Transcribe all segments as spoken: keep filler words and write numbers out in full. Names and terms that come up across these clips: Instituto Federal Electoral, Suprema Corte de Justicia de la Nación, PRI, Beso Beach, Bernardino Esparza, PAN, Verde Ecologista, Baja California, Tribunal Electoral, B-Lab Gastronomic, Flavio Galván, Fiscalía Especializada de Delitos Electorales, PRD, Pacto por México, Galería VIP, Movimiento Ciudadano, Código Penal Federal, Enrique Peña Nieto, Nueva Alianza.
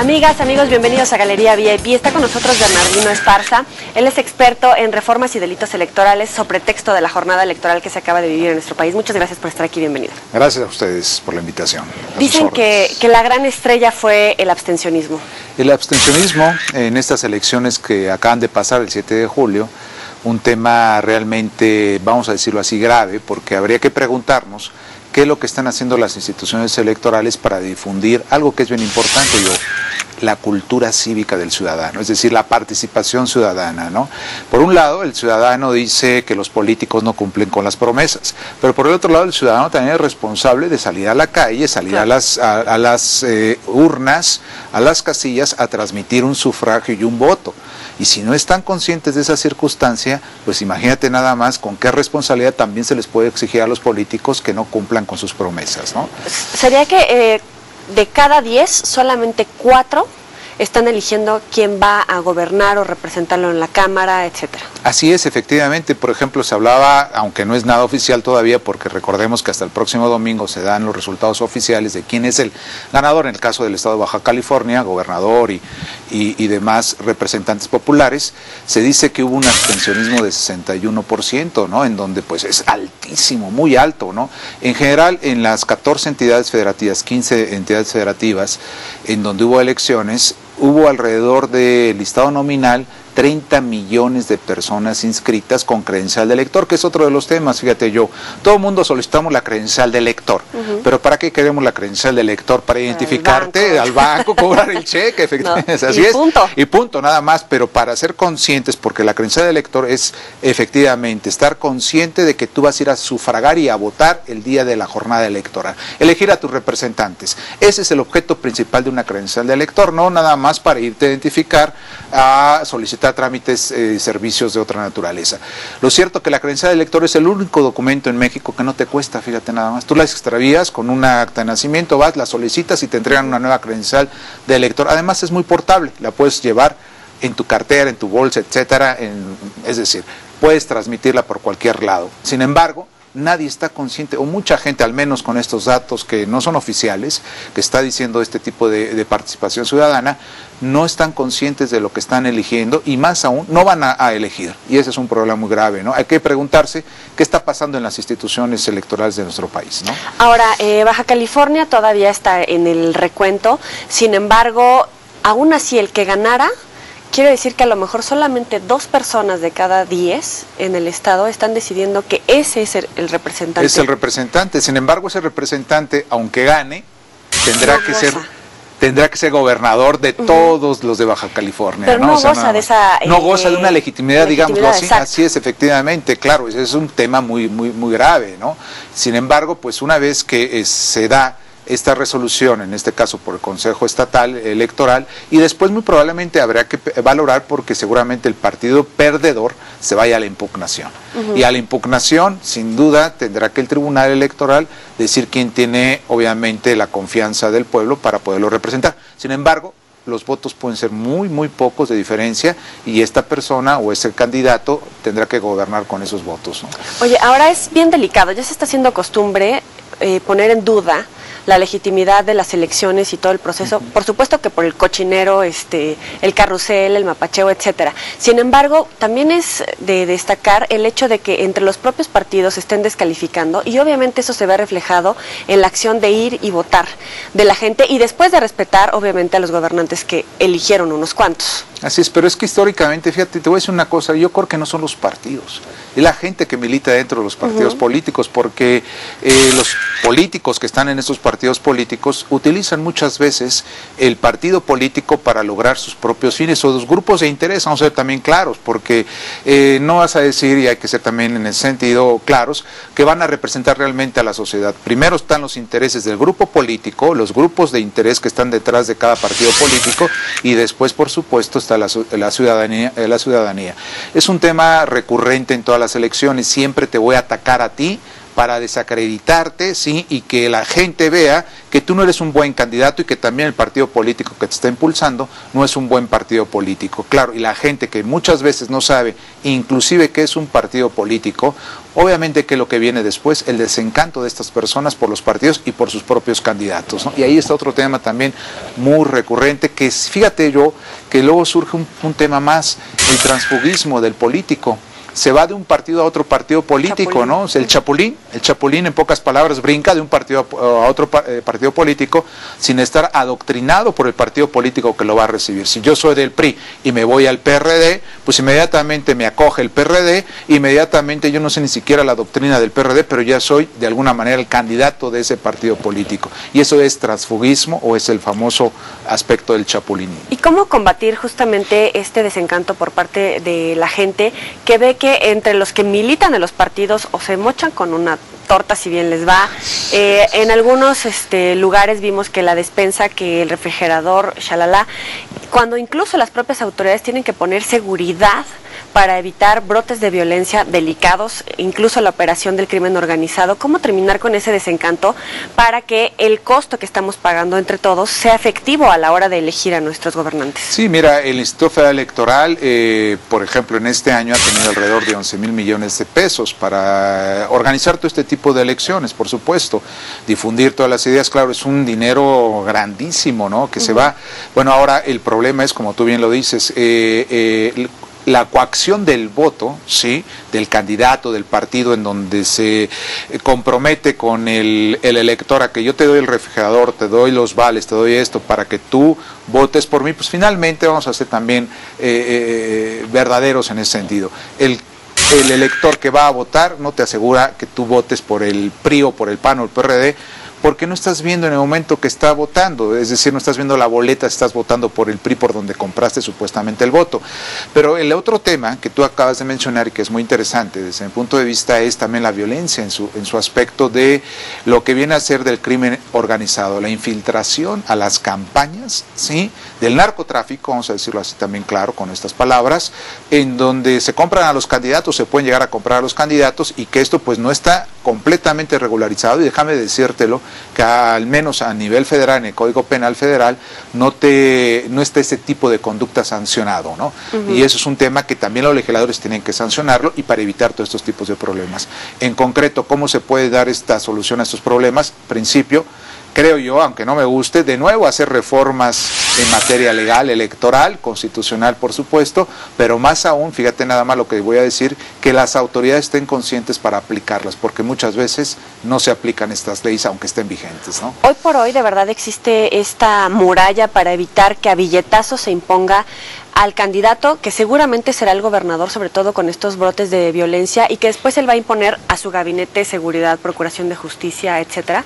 Amigas, amigos, bienvenidos a Galería V I P. Está con nosotros Bernardino Esparza. Él es experto en reformas y delitos electorales sobre texto de la jornada electoral que se acaba de vivir en nuestro país. Muchas gracias por estar aquí, bienvenido. Gracias a ustedes por la invitación. Dicen que, que la gran estrella fue el abstencionismo. El abstencionismo en estas elecciones que acaban de pasar el siete de julio, un tema realmente, vamos a decirlo así, grave, porque habría que preguntarnos qué es lo que están haciendo las instituciones electorales para difundir algo que es bien importante, yo, la cultura cívica del ciudadano, es decir, la participación ciudadana, ¿no? Por un lado, el ciudadano dice que los políticos no cumplen con las promesas, pero por el otro lado, el ciudadano también es responsable de salir a la calle, salir a las, a, a las eh, urnas, a las casillas, a transmitir un sufragio y un voto. Y si no están conscientes de esa circunstancia, pues imagínate nada más con qué responsabilidad también se les puede exigir a los políticos que no cumplan con sus promesas, ¿no? Sería que eh, de cada diez, solamente cuatro están eligiendo quién va a gobernar o representarlo en la Cámara, etcétera. Así es, efectivamente. Por ejemplo, se hablaba, aunque no es nada oficial todavía, porque recordemos que hasta el próximo domingo se dan los resultados oficiales de quién es el ganador, en el caso del estado de Baja California, gobernador y, y, y demás representantes populares. Se dice que hubo un abstencionismo de sesenta y uno por ciento, ¿no? En donde pues es altísimo, muy alto, ¿no? En general, en las catorce entidades federativas, quince entidades federativas, en donde hubo elecciones, hubo alrededor del listado nominal treinta millones de personas inscritas con credencial de elector, que es otro de los temas, fíjate yo. Todo el mundo solicitamos la credencial de elector, uh-huh. pero ¿para qué queremos la credencial de elector? Para identificarte, al banco, cobrar el cheque, efectivamente. No. Así y es. Punto. Y punto, nada más, pero para ser conscientes, porque la credencial de elector es efectivamente estar consciente de que tú vas a ir a sufragar y a votar el día de la jornada electoral, elegir a tus representantes. Ese es el objeto principal de una credencial de elector, no nada más para irte a identificar, a solicitar trámites, eh, servicios de otra naturaleza. Lo cierto que la credencial de elector es el único documento en México que no te cuesta, fíjate nada más. Tú la extravías con una acta de nacimiento, vas, la solicitas y te entregan una nueva credencial de elector. Además es muy portable, la puedes llevar en tu cartera, en tu bolsa, etcétera. En, es decir, puedes transmitirla por cualquier lado. Sin embargo, nadie está consciente, o mucha gente, al menos con estos datos que no son oficiales, que está diciendo este tipo de, de participación ciudadana, no están conscientes de lo que están eligiendo y más aún no van a, a elegir. Y ese es un problema muy grave, ¿no? Hay que preguntarse qué está pasando en las instituciones electorales de nuestro país, ¿no? Ahora, eh, Baja California todavía está en el recuento, sin embargo, aún así el que ganara... Quiero decir que a lo mejor solamente dos personas de cada diez en el estado están decidiendo que ese es el, el representante. Es el representante, sin embargo ese representante, aunque gane, tendrá no que goza. ser tendrá que ser gobernador de todos uh-huh. los de Baja California. Pero no, no o sea, goza no, de esa... No eh, goza de una legitimidad, legitimidad digámoslo así, exacto. Así es, efectivamente, claro, ese es un tema muy, muy, muy grave, ¿no? Sin embargo, pues una vez que eh, se da... esta resolución, en este caso por el Consejo Estatal Electoral, y después muy probablemente habrá que valorar porque seguramente el partido perdedor se vaya a la impugnación. Uh-huh. Y a la impugnación, sin duda, tendrá que el Tribunal Electoral decir quién tiene, obviamente, la confianza del pueblo para poderlo representar. Sin embargo, los votos pueden ser muy, muy pocos de diferencia y esta persona o ese candidato tendrá que gobernar con esos votos, ¿no? Oye, ahora es bien delicado, ya se está haciendo costumbre eh, poner en duda la legitimidad de las elecciones y todo el proceso, por supuesto que por el cochinero, este, el carrusel, el mapacheo, etcétera. Sin embargo, también es de destacar el hecho de que entre los propios partidos se estén descalificando y obviamente eso se ve reflejado en la acción de ir y votar de la gente y después de respetar obviamente a los gobernantes que eligieron unos cuantos. Así es, pero es que históricamente, fíjate, te voy a decir una cosa, yo creo que no son los partidos, es la gente que milita dentro de los partidos uh-huh. políticos, porque eh, los políticos que están en esos partidos políticos utilizan muchas veces el partido político para lograr sus propios fines o los grupos de interés, vamos a ser también claros, porque eh, no vas a decir, y hay que ser también en ese sentido claros, que van a representar realmente a la sociedad. Primero están los intereses del grupo político, los grupos de interés que están detrás de cada partido político y después, por supuesto, está La, la, ciudadanía, la ciudadanía. Es un tema recurrente en todas las elecciones, siempre te voy a atacar a ti para desacreditarte, sí, y que la gente vea que tú no eres un buen candidato y que también el partido político que te está impulsando no es un buen partido político. Claro, y la gente que muchas veces no sabe, inclusive que es un partido político, Obviamente que lo que viene después, el desencanto de estas personas por los partidos y por sus propios candidatos, ¿no? Y ahí está otro tema también muy recurrente, que es, fíjate yo, que luego surge un, un tema más, el transfugismo del político. Se va de un partido a otro partido político, Chapulín. ¿no? El chapulín, el chapulín en pocas palabras brinca de un partido a otro partido político sin estar adoctrinado por el partido político que lo va a recibir. Si yo soy del P R I y me voy al P R D, pues inmediatamente me acoge el P R D, inmediatamente yo no sé ni siquiera la doctrina del P R D, pero ya soy de alguna manera el candidato de ese partido político. Y eso es transfugismo o es el famoso aspecto del chapulín. ¿Y cómo combatir justamente este desencanto por parte de la gente que ve que entre los que militan en los partidos o se mochan con una torta si bien les va? Eh, en algunos este, lugares vimos que la despensa, que el refrigerador, shalala, cuando incluso las propias autoridades tienen que poner seguridad para evitar brotes de violencia delicados, incluso la operación del crimen organizado. ¿Cómo terminar con ese desencanto para que el costo que estamos pagando entre todos sea efectivo a la hora de elegir a nuestros gobernantes? Sí, mira, el Instituto Federal Electoral, eh, por ejemplo, en este año ha tenido alrededor de once mil millones de pesos para organizar todo este tipo de elecciones, por supuesto, difundir todas las ideas. Claro, es un dinero grandísimo, ¿no?, que uh-huh. se va. Bueno, ahora el problema es, como tú bien lo dices, eh, eh, la coacción del voto, sí, del candidato, del partido, en donde se compromete con el, el elector a que yo te doy el refrigerador, te doy los vales, te doy esto para que tú votes por mí. Pues finalmente vamos a ser también eh, eh, verdaderos en ese sentido. El el elector que va a votar no te asegura que tú votes por el P R I o por el P A N o el P R D, porque no estás viendo en el momento que está votando, es decir, no estás viendo la boleta, estás votando por el P R I, por donde compraste supuestamente el voto. Pero el otro tema que tú acabas de mencionar y que es muy interesante desde mi punto de vista es también la violencia en su, en su aspecto de lo que viene a ser del crimen organizado, la infiltración a las campañas, ¿sí?, del narcotráfico, vamos a decirlo así también claro con estas palabras, en donde se compran a los candidatos, se pueden llegar a comprar a los candidatos, y que esto pues no está completamente regularizado. Y déjame decírtelo, que al menos a nivel federal, en el Código Penal Federal, no te no está ese tipo de conducta sancionado, ¿no? Uh-huh. Y eso es un tema que también los legisladores tienen que sancionarlo, y para evitar todos estos tipos de problemas. En concreto, ¿cómo se puede dar esta solución a estos problemas? Principio, creo yo, aunque no me guste, de nuevo hacer reformas en materia legal, electoral, constitucional, por supuesto, pero más aún, fíjate nada más lo que voy a decir, que las autoridades estén conscientes para aplicarlas, porque muchas veces no se aplican estas leyes, aunque estén vigentes, ¿no? Hoy por hoy, de verdad, existe esta muralla para evitar que a billetazos se imponga al candidato, que seguramente será el gobernador, sobre todo con estos brotes de violencia, y que después él va a imponer a su gabinete seguridad, procuración de justicia, etcétera.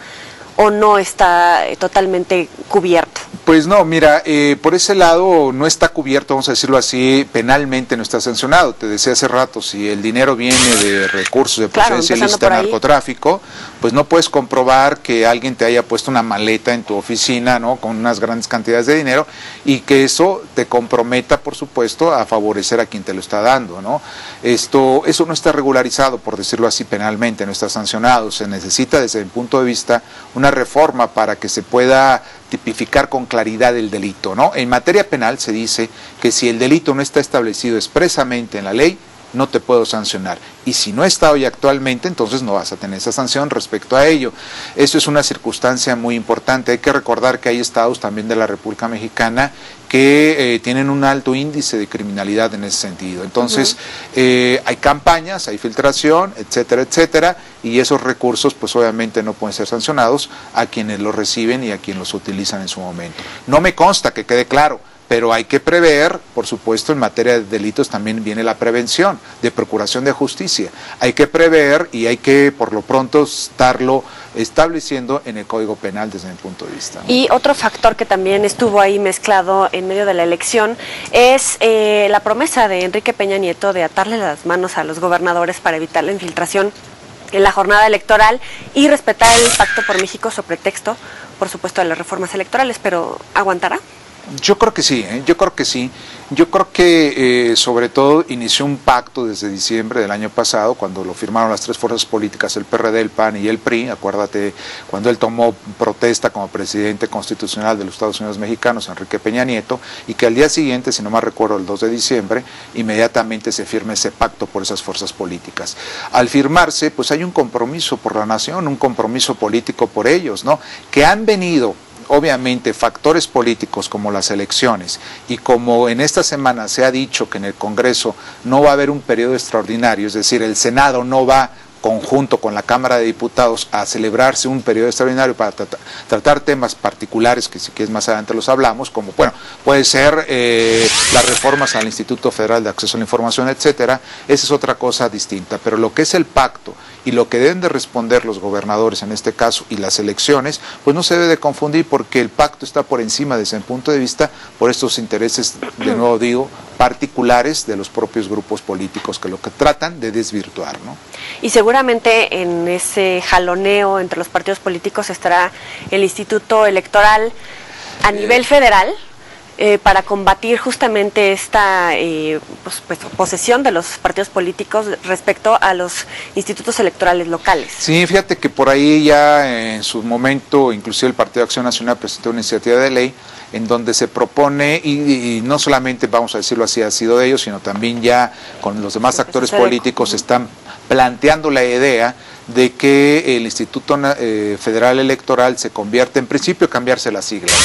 ¿O no está totalmente cubierto? Pues no, mira, eh, por ese lado no está cubierto, vamos a decirlo así, penalmente no está sancionado. Te decía hace rato, si el dinero viene de recursos de procedencia ilícita, narcotráfico, pues no puedes comprobar que alguien te haya puesto una maleta en tu oficina, ¿no?, con unas grandes cantidades de dinero, y que eso te comprometa, por supuesto, a favorecer a quien te lo está dando, ¿no? Esto, eso no está regularizado, por decirlo así, penalmente, no está sancionado. Se necesita, desde mi punto de vista, una una reforma para que se pueda tipificar con claridad el delito, ¿no? En materia penal se dice que si el delito no está establecido expresamente en la ley, no te puedo sancionar. Y si no está hoy actualmente, entonces no vas a tener esa sanción respecto a ello. Eso es una circunstancia muy importante. Hay que recordar que hay estados también de la República Mexicana que eh, tienen un alto índice de criminalidad en ese sentido. Entonces, uh-huh. eh, hay campañas, hay filtración, etcétera, etcétera, y esos recursos pues obviamente no pueden ser sancionados a quienes los reciben y a quienes los utilizan en su momento. No me consta, que quede claro, pero hay que prever, por supuesto, en materia de delitos también viene la prevención, de procuración de justicia. Hay que prever y hay que, por lo pronto, estarlo estableciendo en el Código Penal desde mi punto de vista, ¿no? Y otro factor que también estuvo ahí mezclado en medio de la elección es eh, la promesa de Enrique Peña Nieto de atarle las manos a los gobernadores para evitar la infiltración en la jornada electoral y respetar el Pacto por México sobre texto, por supuesto, de las reformas electorales, pero ¿aguantará? Yo creo que sí, ¿eh? yo creo que sí. Yo creo que eh, sobre todo inició un pacto desde diciembre del año pasado, cuando lo firmaron las tres fuerzas políticas, el P R D, el PAN y el P R I. Acuérdate, cuando él tomó protesta como presidente constitucional de los Estados Unidos mexicanos, Enrique Peña Nieto, y que al día siguiente, si no mal recuerdo, el dos de diciembre, inmediatamente se firma ese pacto por esas fuerzas políticas. Al firmarse, pues hay un compromiso por la nación, un compromiso político por ellos, ¿no? Que han venido... Obviamente factores políticos como las elecciones y como en esta semana se ha dicho que en el Congreso no va a haber un periodo extraordinario, es decir, el Senado no va conjunto con la Cámara de Diputados a celebrarse un periodo extraordinario para tra tratar temas particulares que si quieres más adelante los hablamos, como bueno, puede ser eh, las reformas al Instituto Federal de Acceso a la Información, etcétera. Esa es otra cosa distinta, pero lo que es el pacto y lo que deben de responder los gobernadores en este caso y las elecciones, pues no se debe de confundir, porque el pacto está por encima desde el punto de vista por estos intereses, de nuevo digo, particulares de los propios grupos políticos que lo que tratan de desvirtuar, ¿no? Y seguramente en ese jaloneo entre los partidos políticos estará el Instituto Electoral a eh... nivel federal. Eh, para combatir justamente esta eh, pues, pues, posesión de los partidos políticos respecto a los institutos electorales locales. Sí, fíjate que por ahí ya en su momento, inclusive el Partido de Acción Nacional presentó una iniciativa de ley en donde se propone, y, y no solamente, vamos a decirlo así, ha sido de ellos, sino también ya con los demás actores políticos están planteando la idea de que el Instituto eh, Federal Electoral se convierte, en principio cambiarse las siglas,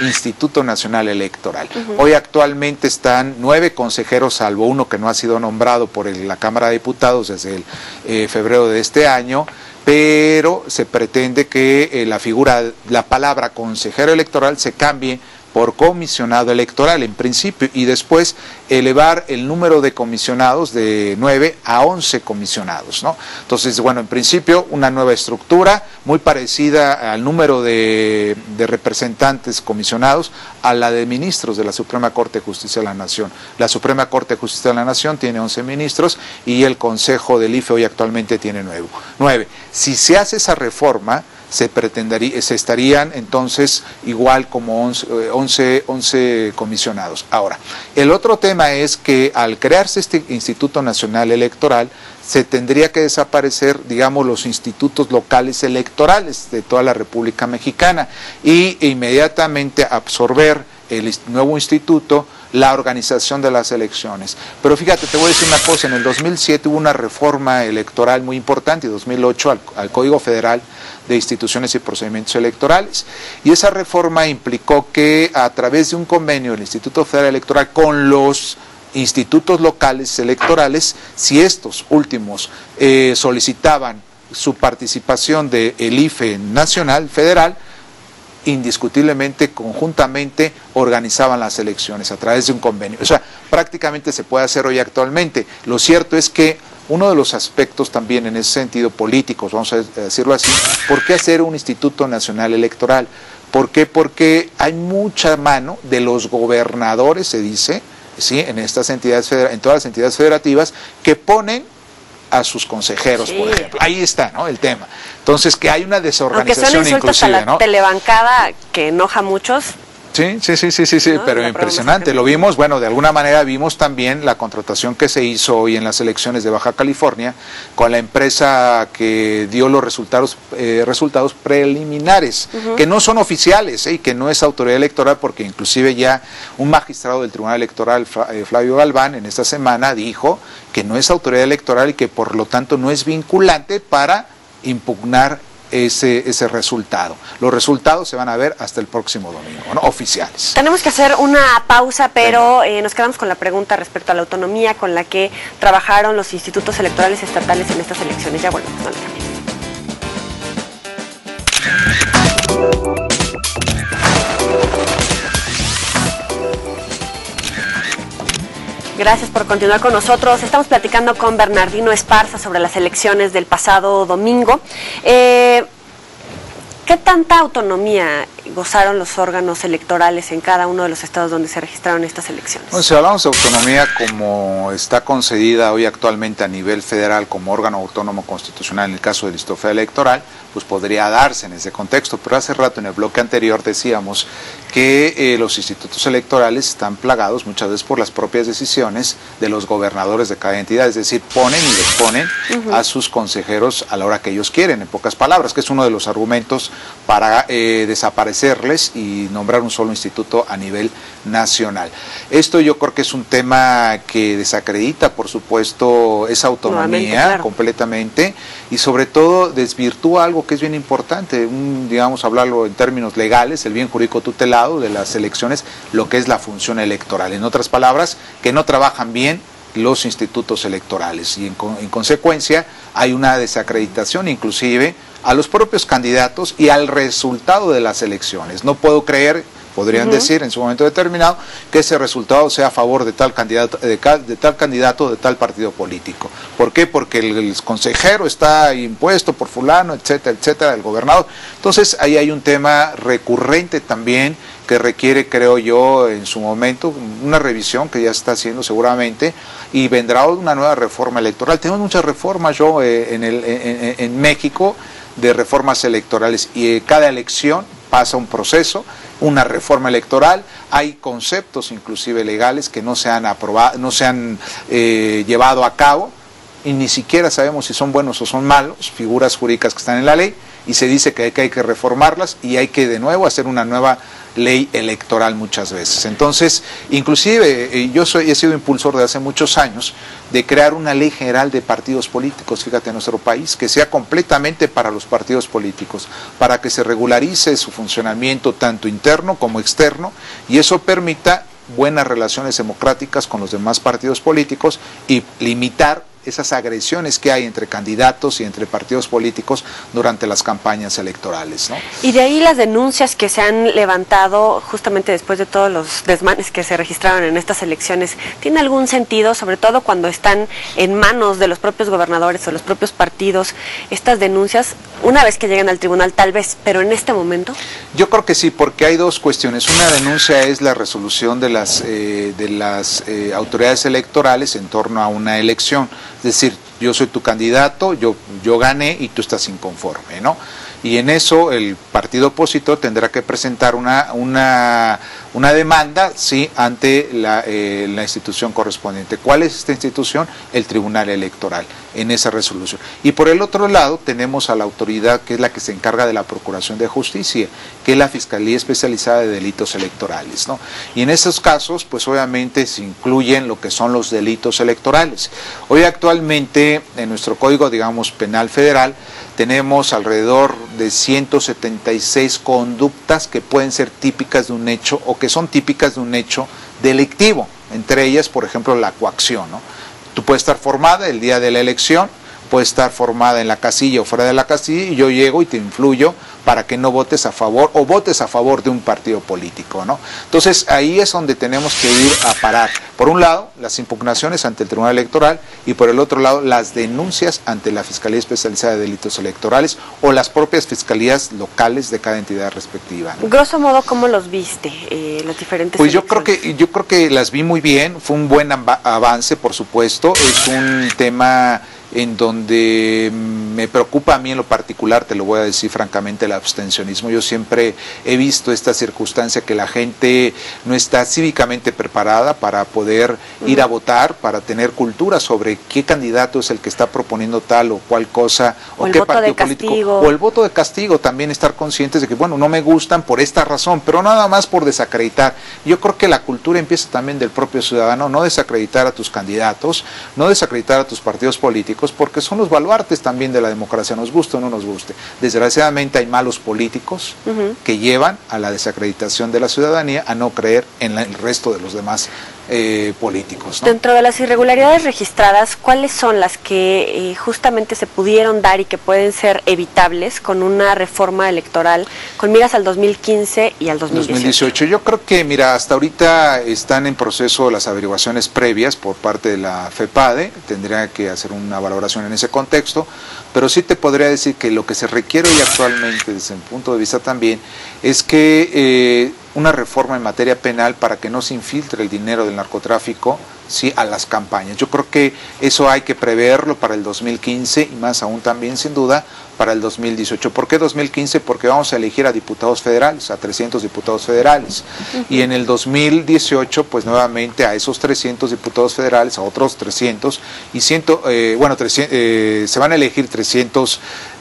¿no? Instituto Nacional Electoral. Uh-huh. Hoy actualmente están nueve consejeros, salvo uno que no ha sido nombrado por el, la Cámara de Diputados desde el eh, febrero de este año, pero se pretende que eh, la figura, la palabra consejero electoral se cambie por comisionado electoral en principio, y después elevar el número de comisionados de nueve a once comisionados, ¿no? Entonces, bueno, en principio una nueva estructura muy parecida al número de, de representantes comisionados a la de ministros de la Suprema Corte de Justicia de la Nación. La Suprema Corte de Justicia de la Nación tiene once ministros y el Consejo del I F E hoy actualmente tiene nueve. Si se hace esa reforma, se pretendería, se estarían entonces igual como once comisionados. Ahora, el otro tema es que al crearse este Instituto Nacional Electoral, se tendría que desaparecer, digamos, los institutos locales electorales de toda la República Mexicana y inmediatamente absorber el nuevo instituto la organización de las elecciones. Pero fíjate, te voy a decir una cosa, en el dos mil siete hubo una reforma electoral muy importante, y dos mil ocho al, al Código Federal de Instituciones y Procedimientos Electorales, y esa reforma implicó que a través de un convenio del Instituto Federal Electoral con los institutos locales electorales, si estos últimos eh, solicitaban su participación del I F E nacional, federal, indiscutiblemente, conjuntamente, organizaban las elecciones a través de un convenio. O sea, prácticamente se puede hacer hoy actualmente. Lo cierto es que uno de los aspectos también en ese sentido políticos, vamos a decirlo así, ¿por qué hacer un Instituto Nacional Electoral? ¿Por qué? Porque hay mucha mano de los gobernadores, se dice, ¿sí? en estas entidades en todas las entidades federativas, que ponen a sus consejeros, sí, por ejemplo. Ahí está, ¿no? El tema. Entonces, que hay una desorganización inclusive, a la, ¿no? Telebancada que enoja a muchos. Sí, sí, sí, sí, sí, sí, no, pero impresionante. Lo vimos, bueno, de alguna manera vimos también la contratación que se hizo hoy en las elecciones de Baja California con la empresa que dio los resultados eh, resultados preliminares, uh-huh. que no son oficiales eh, y que no es autoridad electoral, porque inclusive ya un magistrado del Tribunal Electoral, Flavio Galván, en esta semana dijo que no es autoridad electoral y que por lo tanto no es vinculante para impugnar Ese, ese resultado. Los resultados se van a ver hasta el próximo domingo, ¿no? Oficiales. Tenemos que hacer una pausa, pero eh, nos quedamos con la pregunta respecto a la autonomía con la que trabajaron los institutos electorales estatales en estas elecciones. Ya volvemos, no le cambies. Gracias por continuar con nosotros. Estamos platicando con Bernardino Esparza sobre las elecciones del pasado domingo. Eh, ¿Qué tanta autonomía gozaron los órganos electorales en cada uno de los estados donde se registraron estas elecciones? Bueno, si hablamos de autonomía como está concedida hoy actualmente a nivel federal como órgano autónomo constitucional en el caso del Instituto Federal Electoral, pues podría darse en ese contexto, pero hace rato en el bloque anterior decíamos que eh, los institutos electorales están plagados muchas veces por las propias decisiones de los gobernadores de cada entidad, es decir, ponen y desponen uh-huh. a sus consejeros a la hora que ellos quieren, en pocas palabras, que es uno de los argumentos para eh, desaparecerles y nombrar un solo instituto a nivel nacional. Esto yo creo que es un tema que desacredita, por supuesto, esa autonomía claro. completamente, y sobre todo desvirtúa algo que es bien importante, un, digamos, hablarlo en términos legales, el bien jurídico tutelado de las elecciones, lo que es la función electoral. En otras palabras, que no trabajan bien los institutos electorales y en, en consecuencia hay una desacreditación inclusive a los propios candidatos y al resultado de las elecciones. No puedo creer, podrían uh-huh. decir en su momento determinado, que ese resultado sea a favor de tal candidato, de, de tal candidato, de tal partido político. ¿Por qué? Porque el, el consejero está impuesto por fulano, etcétera, etcétera, el gobernador. Entonces ahí hay un tema recurrente también que requiere, creo yo, en su momento, una revisión que ya está haciendo seguramente, y vendrá una nueva reforma electoral. Tenemos muchas reformas yo eh, en, el, en, en México de reformas electorales, y eh, cada elección pasa un proceso, una reforma electoral, hay conceptos inclusive legales que no se han aprobado, no se han eh, llevado a cabo, y ni siquiera sabemos si son buenos o son malos, figuras jurídicas que están en la ley, y se dice que hay que, hay que reformarlas y hay que de nuevo hacer una nueva ley electoral muchas veces. Entonces, inclusive, yo soy, he sido impulsor de hace muchos años de crear una ley general de partidos políticos, fíjate, en nuestro país, que sea completamente para los partidos políticos, para que se regularice su funcionamiento tanto interno como externo, y eso permita buenas relaciones democráticas con los demás partidos políticos y limitar esas agresiones que hay entre candidatos y entre partidos políticos durante las campañas electorales, ¿no? Y de ahí las denuncias que se han levantado justamente después de todos los desmanes que se registraron en estas elecciones. ¿Tiene algún sentido, sobre todo cuando están en manos de los propios gobernadores o los propios partidos, estas denuncias, una vez que llegan al tribunal tal vez, pero en este momento? Yo creo que sí, porque hay dos cuestiones. Una denuncia es la resolución de las, eh, de las eh, autoridades electorales en torno a una elección. Es decir, yo soy tu candidato, yo, yo gané y tú estás inconforme, ¿no? Y en eso el partido opositor tendrá que presentar una, una, una demanda, sí, ante la, eh, la institución correspondiente. ¿Cuál es esta institución? El Tribunal Electoral, en esa resolución. Y por el otro lado tenemos a la autoridad que es la que se encarga de la Procuración de Justicia, que es la Fiscalía Especializada de Delitos Electorales, ¿no? Y en esos casos, pues obviamente se incluyen lo que son los delitos electorales. Hoy actualmente en nuestro Código, digamos, Penal Federal, tenemos alrededor de ciento setenta y seis conductas que pueden ser típicas de un hecho o que son típicas de un hecho delictivo, entre ellas, por ejemplo, la coacción, ¿no? Tú puedes estar formada el día de la elección, puedes estar formada en la casilla o fuera de la casilla, y yo llego y te influyo para que no votes a favor o votes a favor de un partido político, ¿no? Entonces ahí es donde tenemos que ir a parar. Por un lado, las impugnaciones ante el Tribunal Electoral, y por el otro lado, las denuncias ante la Fiscalía Especializada de Delitos Electorales o las propias fiscalías locales de cada entidad respectiva, ¿no? Grosso modo, ¿cómo los viste, eh, los diferentes? Pues yo creo que yo creo que las vi muy bien, fue un buen avance, por supuesto, es un tema en donde me preocupa a mí en lo particular, te lo voy a decir francamente, el abstencionismo. Yo siempre he visto esta circunstancia que la gente no está cívicamente preparada para poder ir a votar, para tener cultura sobre qué candidato es el que está proponiendo tal o cual cosa, o, o qué partido político, o el voto de castigo, también estar conscientes de que, bueno, no me gustan por esta razón, pero nada más por desacreditar. Yo creo que la cultura empieza también del propio ciudadano, no desacreditar a tus candidatos, no desacreditar a tus partidos políticos, porque son los baluartes también de la democracia, nos guste o no nos guste. Desgraciadamente hay malos políticos uh-huh. que llevan a la desacreditación de la ciudadanía, a no creer en la, el resto de los demás eh, políticos, ¿no? Dentro de las irregularidades registradas, ¿cuáles son las que eh, justamente se pudieron dar y que pueden ser evitables con una reforma electoral con miras al dos mil quince y al dos mil dieciocho? Yo creo que, mira, hasta ahorita están en proceso las averiguaciones previas por parte de la FEPADE, tendría que hacer una valoración en ese contexto, pero sí te podría decir que lo que se requiere hoy actualmente desde mi punto de vista también es que eh, una reforma en materia penal para que no se infiltre el dinero del narcotráfico, ¿sí?, a las campañas. Yo creo que eso hay que preverlo para el dos mil quince y más aún también, sin duda, para el dos mil dieciocho. ¿Por qué dos mil quince? Porque vamos a elegir a diputados federales, a trescientos diputados federales. Y en el dos mil dieciocho, pues nuevamente a esos trescientos diputados federales, a otros trescientos, y ciento, eh, bueno, trescientos, eh, se van a elegir trescientos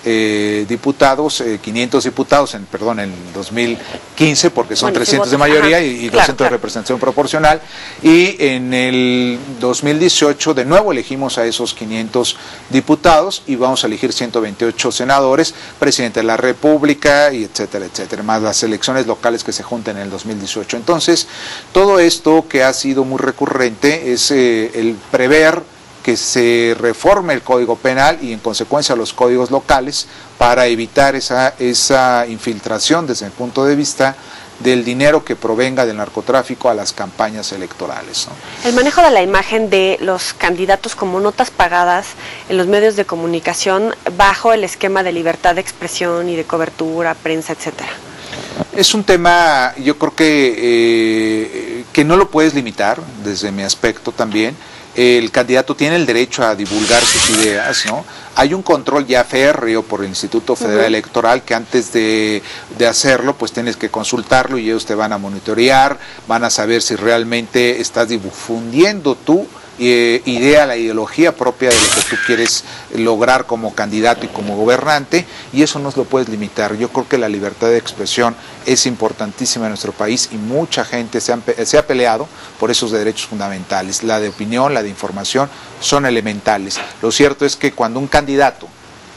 eh, diputados, eh, quinientos diputados, en, perdón, en dos mil quince, porque son bueno, trescientos de mayoría, ajá, y, y doscientos, claro, claro, de representación proporcional. Y en el dos mil dieciocho de nuevo elegimos a esos quinientos diputados y vamos a elegir ciento veintiocho senadores, presidente de la República, y etcétera, etcétera, más las elecciones locales que se junten en el dos mil dieciocho. Entonces, todo esto que ha sido muy recurrente es eh, el prever que se reforme el Código Penal y en consecuencia los códigos locales para evitar esa, esa infiltración desde el punto de vista del dinero que provenga del narcotráfico a las campañas electorales, ¿no? El manejo de la imagen de los candidatos como notas pagadas en los medios de comunicación bajo el esquema de libertad de expresión y de cobertura, prensa, etcétera. Es un tema, yo creo que, eh, que no lo puedes limitar desde mi aspecto también. El candidato tiene el derecho a divulgar sus ideas, ¿no? Hay un control ya férreo por el Instituto Federal uh-huh. Electoral que antes de, de hacerlo, pues tienes que consultarlo y ellos te van a monitorear, van a saber si realmente estás difundiendo tú Eh, idea, la ideología propia de lo que tú quieres lograr como candidato y como gobernante, y eso no lo puedes limitar. Yo creo que la libertad de expresión es importantísima en nuestro país y mucha gente se, han, se ha peleado por esos derechos fundamentales. La de opinión, la de información son elementales. Lo cierto es que cuando un candidato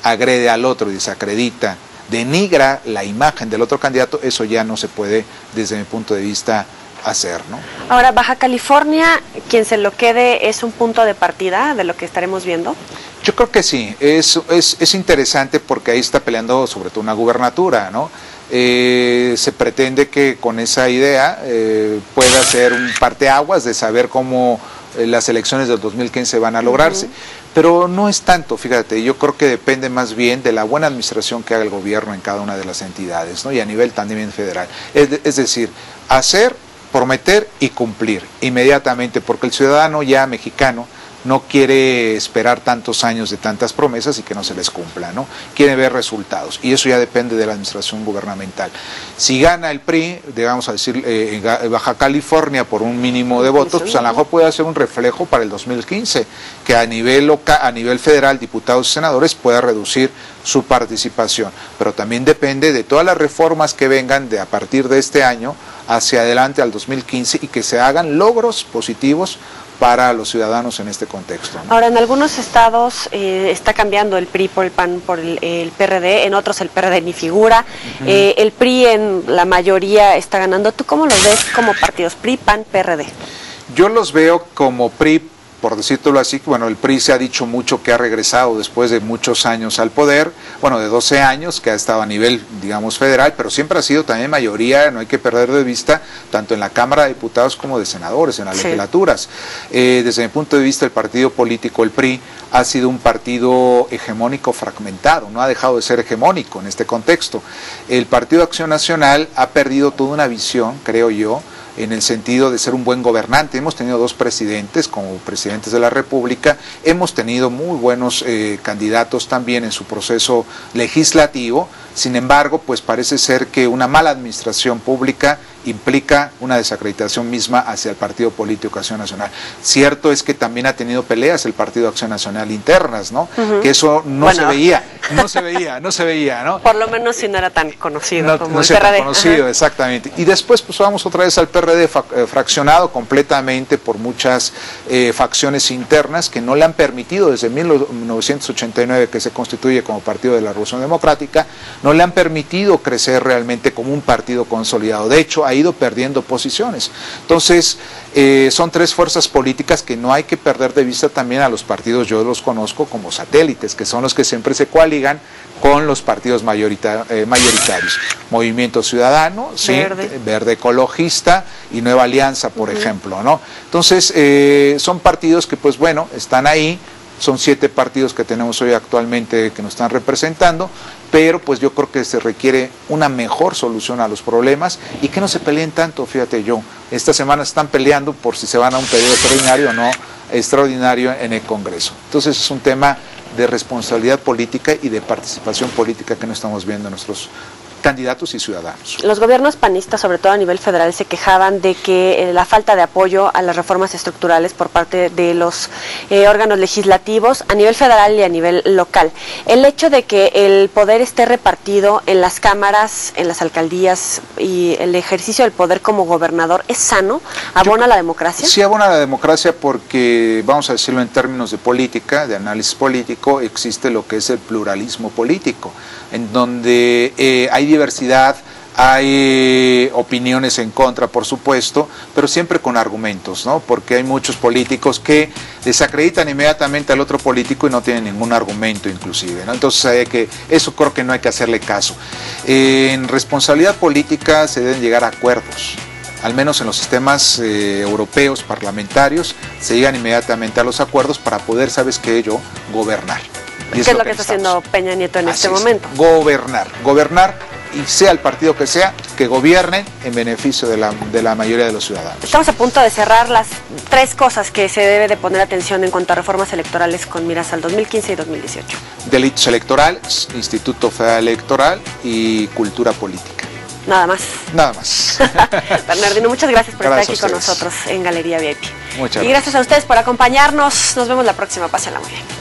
agrede al otro, desacredita, denigra la imagen del otro candidato, eso ya no se puede, desde mi punto de vista, hacer, ¿no? Ahora, Baja California, quien se lo quede, ¿es un punto de partida de lo que estaremos viendo? Yo creo que sí, es, es, es interesante porque ahí está peleando sobre todo una gubernatura, ¿no? Eh, se pretende que con esa idea eh, pueda ser un parteaguas de saber cómo eh, las elecciones del dos mil quince van a lograrse. Uh-huh. Pero no es tanto, fíjate, yo creo que depende más bien de la buena administración que haga el gobierno en cada una de las entidades, ¿no? Y a nivel también federal. Es, de, es decir, hacer, prometer y cumplir inmediatamente, porque el ciudadano ya mexicano no quiere esperar tantos años de tantas promesas y que no se les cumpla, ¿no? Quiere ver resultados y eso ya depende de la administración gubernamental. Si gana el P R I, digamos a decir, eh, en Baja California por un mínimo de votos, pues a lo mejor puede hacer un reflejo para el dos mil quince, que a nivel local, a nivel federal, diputados y senadores pueda reducir su participación, pero también depende de todas las reformas que vengan de a partir de este año hacia adelante al dos mil quince y que se hagan logros positivos para los ciudadanos en este contexto, ¿no? Ahora, en algunos estados eh, está cambiando el P R I por el P A N, por el, el P R D, en otros el P R D ni figura, uh-huh. eh, el P R I en la mayoría está ganando. ¿Tú cómo los ves como partidos? P R I, P A N, P R D. Yo los veo como P R I, por decirlo así. Bueno, el P R I se ha dicho mucho que ha regresado después de muchos años al poder, bueno, de doce años que ha estado a nivel, digamos, federal, pero siempre ha sido también mayoría, no hay que perder de vista, tanto en la Cámara de Diputados como de senadores, en las sí. legislaturas. Eh, desde mi punto de vista, el partido político, el P R I, ha sido un partido hegemónico fragmentado, no ha dejado de ser hegemónico en este contexto. El Partido Acción Nacional ha perdido toda una visión, creo yo, en el sentido de ser un buen gobernante. Hemos tenido dos presidentes como presidentes de la República, hemos tenido muy buenos eh, candidatos también en su proceso legislativo, sin embargo, pues parece ser que una mala administración pública implica una desacreditación misma hacia el Partido Político Acción Nacional. Cierto es que también ha tenido peleas el Partido Acción Nacional internas, ¿no? Uh-huh. Que eso no bueno. se veía, no se veía, no se veía, ¿no? Por lo menos si no era tan conocido no, como no el P R D. No era tan conocido, uh-huh. exactamente. Y después pues vamos otra vez al P R D fa eh, fraccionado completamente por muchas eh, facciones internas que no le han permitido desde mil novecientos ochenta y nueve que se constituye como Partido de la Revolución Democrática, no le han permitido crecer realmente como un partido consolidado. De hecho, hay ido perdiendo posiciones. Entonces, eh, son tres fuerzas políticas que no hay que perder de vista también a los partidos, yo los conozco como satélites, que son los que siempre se coaligan con los partidos mayorita, eh, mayoritarios. Movimiento Ciudadano, Verde. Sí, Verde Ecologista y Nueva Alianza, por uh-huh. ejemplo, ¿no? Entonces, eh, son partidos que, pues bueno, están ahí. Son siete partidos que tenemos hoy actualmente que nos están representando pero pues yo creo que se requiere una mejor solución a los problemas y que no se peleen tanto, fíjate yo. Esta semana están peleando por si se van a un periodo extraordinario o no extraordinario en el Congreso. Entonces es un tema de responsabilidad política y de participación política que no estamos viendo en nuestros candidatos y ciudadanos. Los gobiernos panistas, sobre todo a nivel federal, se quejaban de que eh, la falta de apoyo a las reformas estructurales por parte de los eh, órganos legislativos a nivel federal y a nivel local. El hecho de que el poder esté repartido en las cámaras, en las alcaldías y el ejercicio del poder como gobernador, ¿es sano? ¿Abona Yo, la democracia? Sí, abona la democracia porque, vamos a decirlo en términos de política, de análisis político, existe lo que es el pluralismo político, en donde eh, hay diversidad, hay opiniones en contra, por supuesto, pero siempre con argumentos, ¿no? Porque hay muchos políticos que desacreditan inmediatamente al otro político y no tienen ningún argumento inclusive, ¿no? Entonces hay que, eso creo que no hay que hacerle caso. En responsabilidad política se deben llegar a acuerdos, al menos en los sistemas eh, europeos parlamentarios, se llegan inmediatamente a los acuerdos para poder, ¿sabes qué? Yo, gobernar. ¿Qué es lo que está haciendo Peña Nieto en este momento? Gobernar, gobernar y sea el partido que sea, que gobiernen en beneficio de la, de la mayoría de los ciudadanos. Estamos a punto de cerrar las tres cosas que se debe de poner atención en cuanto a reformas electorales con miras al dos mil quince y dos mil dieciocho. Delitos electorales, Instituto Federal Electoral y cultura política. Nada más. Nada más. Bernardino, muchas gracias por gracias estar aquí con nosotros en Galería V I P. Muchas gracias. Y gracias a ustedes por acompañarnos. Nos vemos la próxima. Pásenla muy bien.